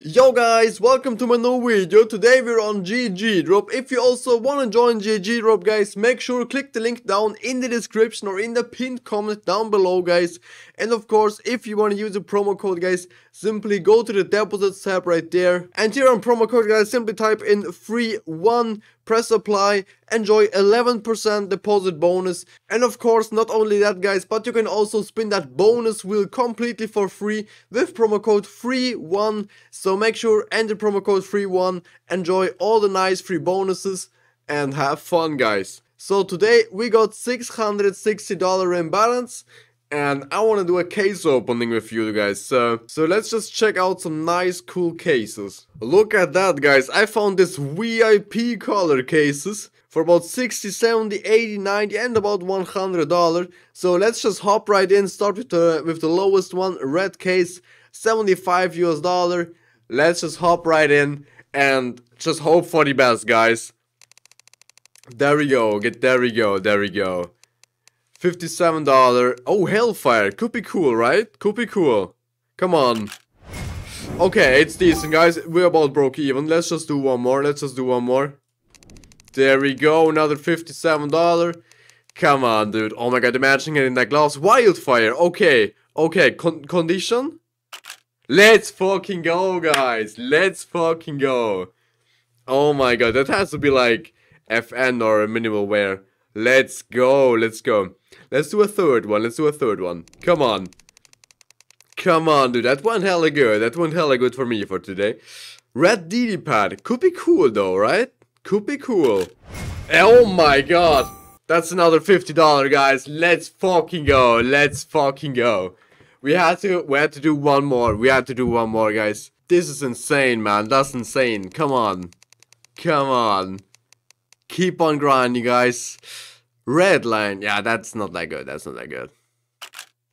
Yo guys, welcome to my new video. Today we're on GG Drop. If you also want to join GG Drop guys, make sure to click the link down in the description or in the pinned comment down below guys. And of course, if you want to use a promo code guys, simply go to the deposits tab right there. And here on promo code guys, simply type in FREE1, press apply, enjoy 11% deposit bonus. And of course, not only that guys, but you can also spin that bonus wheel completely for free with promo code FREE1. So make sure enter promo code FREE1, enjoy all the nice free bonuses and have fun guys. So today we got $660 in balance and I want to do a case opening with you guys. So let's just check out some nice cool cases. Look at that guys, I found this VIP color cases for about 60, 70, 80, 90 and about $100. So let's just hop right in, start with the lowest one, red case, $75 US. Let's just hop right in and just hope for the best, guys. There we go. There we go. $57. Oh, Hellfire. Could be cool, right? Could be cool. Come on. Okay, it's decent, guys. We're about broke even. Let's just do one more. There we go. Another $57. Come on, dude. Oh my god, imagine getting that glass. Wildfire. Okay. Okay. Condition? Let's fucking go, guys. Let's fucking go. Oh my god, that has to be like FN or a minimal wear. Let's go, let's go. Let's do a third one, Come on. Come on, dude, that went hella good. That went hella good for me for today. Red DD pad. Could be cool though, right? Could be cool. Oh my god. That's another $50, guys. Let's fucking go, We had to do one more. Guys. This is insane, man. That's insane. Come on. Keep on grinding, guys. Red line. Yeah, that's not that good.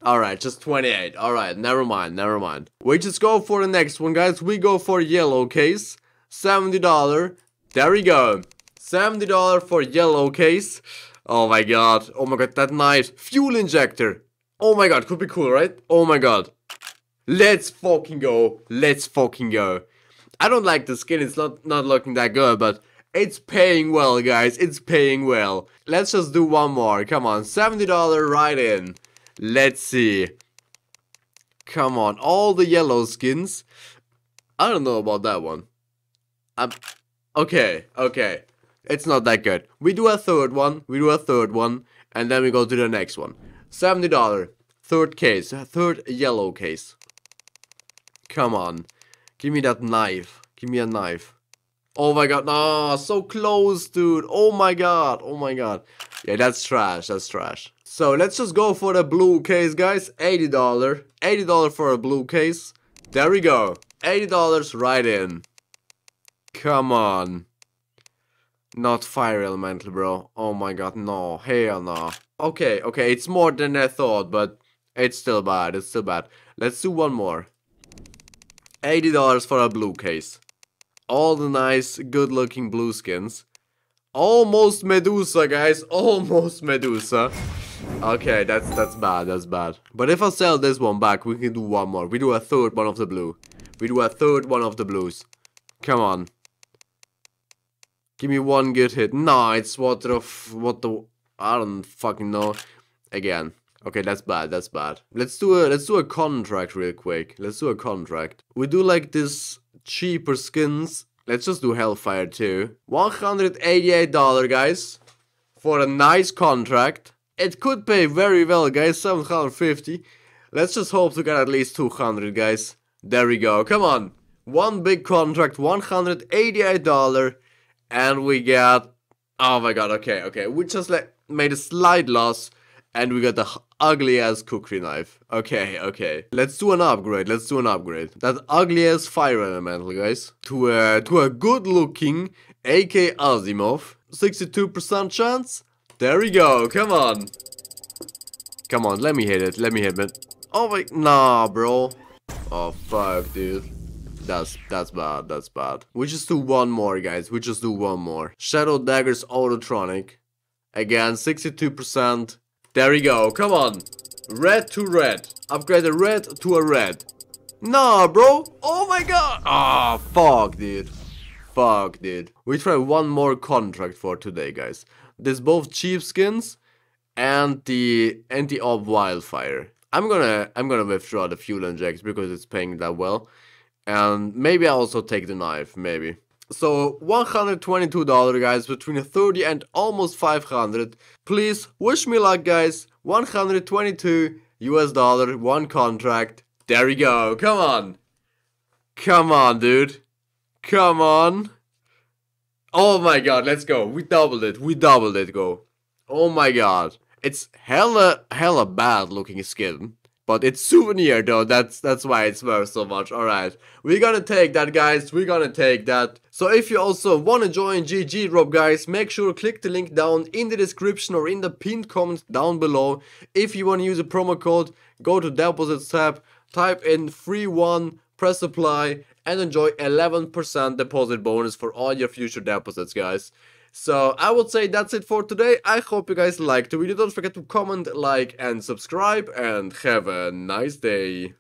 Alright, just 28. Alright, never mind. We just go for the next one, guys. We go for yellow case. $70. There we go. $70 for yellow case. Oh my god. That nice. Fuel injector. Oh my god, could be cool, right? Oh my god. Let's fucking go. I don't like the skin, it's not looking that good, but it's paying well, guys. Let's just do one more. Come on, $70 right in. Let's see. Come on, all the yellow skins. I don't know about that one. Okay. It's not that good. We do a third one. And then we go to the next one. $70, third case, third yellow case. Come on, give me that knife, Oh my god, no, so close, dude. Oh my god. Yeah, that's trash, So let's just go for the blue case, guys. $80, for a blue case. There we go, $80 right in. Come on. Not fire elemental, bro. Oh my god, no, hell no. Okay, it's more than I thought, but it's still bad, Let's do one more. $80 for a blue case. All the nice, good-looking blue skins. Almost Medusa, guys, almost Medusa. Okay, that's bad, But if I sell this one back, we can do one more. We do a third one of the blue. Come on. Give me one good hit. No, it's I don't fucking know. Again. Okay, that's bad, Let's do a contract real quick. We do like this cheaper skins. Let's just do Hellfire too. $188, guys. For a nice contract. It could pay very well, guys. $750. Let's just hope to get at least 200, guys. There we go. Come on. One big contract. $188. And we got... Oh my god, okay. We just like... made a slight loss, and we got the ugly-ass cookery knife. Okay. Let's do an upgrade, That ugly-ass fire elemental, guys. To a good-looking AK Azimov. 62% chance. There we go, come on. Let me hit it, Oh my... Nah, bro. Oh, fuck, dude. That's bad. We just do one more, guys. Shadow Daggers Autotronic. Again, 62%. There we go. Come on. Red to red. Upgrade a red to a red. Nah, bro. Oh my god. Ah, fuck, dude. Fuck, dude. We try one more contract for today, guys. There's both cheapskins and the anti-op Wildfire. I'm gonna withdraw the fuel inject because it's paying that well. And maybe I'll also take the knife, maybe. So $122, guys, between 30 and almost 500. Please wish me luck, guys. $122 US, one contract. There we go. Come on. Come on, dude. Come on. Oh my god, let's go. We doubled it. We doubled it, go. Oh my god. It's hella bad looking skin. But it's souvenir though, that's why it's worth so much. Alright, we're gonna take that, guys, we're gonna take that. So if you also wanna join GG Drop, guys, make sure to click the link down in the description or in the pinned comment down below. If you wanna use a promo code, go to deposits tab, type in FREE1, press apply, and enjoy 11% deposit bonus for all your future deposits, guys. So I would say that's it for today. I hope you guys liked the video. Don't forget to comment, like, and subscribe, and have a nice day.